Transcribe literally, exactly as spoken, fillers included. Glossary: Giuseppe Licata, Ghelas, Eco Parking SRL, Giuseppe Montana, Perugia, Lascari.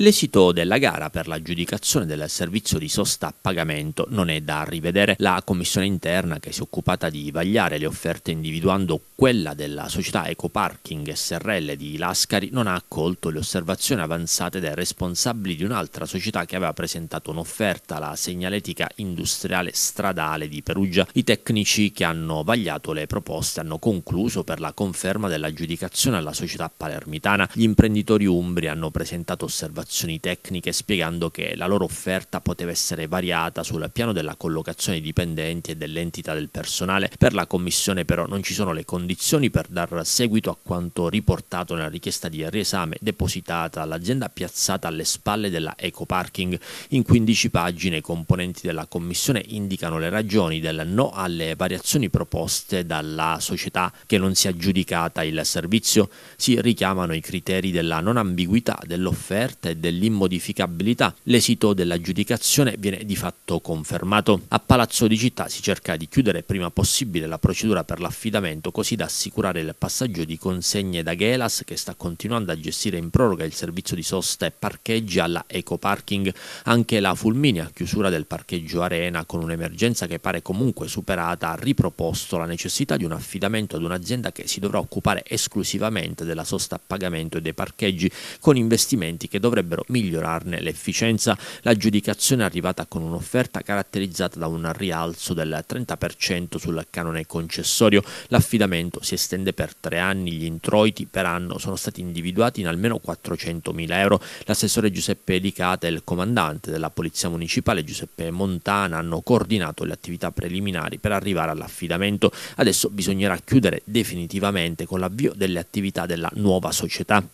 L'esito della gara per l'aggiudicazione del servizio di sosta a pagamento non è da rivedere. La commissione interna, che si è occupata di vagliare le offerte individuando quella della società Eco Parking S R L di Lascari, non ha accolto le osservazioni avanzate dai responsabili di un'altra società che aveva presentato un'offerta, la segnaletica industriale stradale di Perugia. I tecnici che hanno vagliato le proposte hanno concluso per la conferma dell'aggiudicazione alla società palermitana. Gli imprenditori umbri hanno presentato osservazioni tecniche spiegando che la loro offerta poteva essere variata sul piano della collocazione dei dipendenti e dell'entità del personale. Per la commissione però non ci sono le condizioni per dar seguito a quanto riportato nella richiesta di riesame depositata all'azienda piazzata alle spalle della Eco Parking. In quindici pagine i componenti della commissione indicano le ragioni del no alle variazioni proposte dalla società che non si è aggiudicata il servizio. Si richiamano i criteri della non ambiguità dell'offerta e dell'immodificabilità. L'esito dell'aggiudicazione viene di fatto confermato. A Palazzo di Città si cerca di chiudere prima possibile la procedura per l'affidamento, così da assicurare il passaggio di consegne da Ghelas, che sta continuando a gestire in proroga il servizio di sosta e parcheggi, alla Eco Parking. Anche la fulminea chiusura del parcheggio Arena, con un'emergenza che pare comunque superata, ha riproposto la necessità di un affidamento ad un'azienda che si dovrà occupare esclusivamente della sosta a pagamento e dei parcheggi, con investimenti che dovrebbero migliorarne l'efficienza. L'aggiudicazione è arrivata con un'offerta caratterizzata da un rialzo del trenta per cento sul canone concessorio. L'affidamento si estende per tre anni, gli introiti per anno sono stati individuati in almeno quattrocentomila euro. L'assessore Giuseppe Licata e il comandante della Polizia Municipale Giuseppe Montana hanno coordinato le attività preliminari per arrivare all'affidamento. Adesso bisognerà chiudere definitivamente con l'avvio delle attività della nuova società.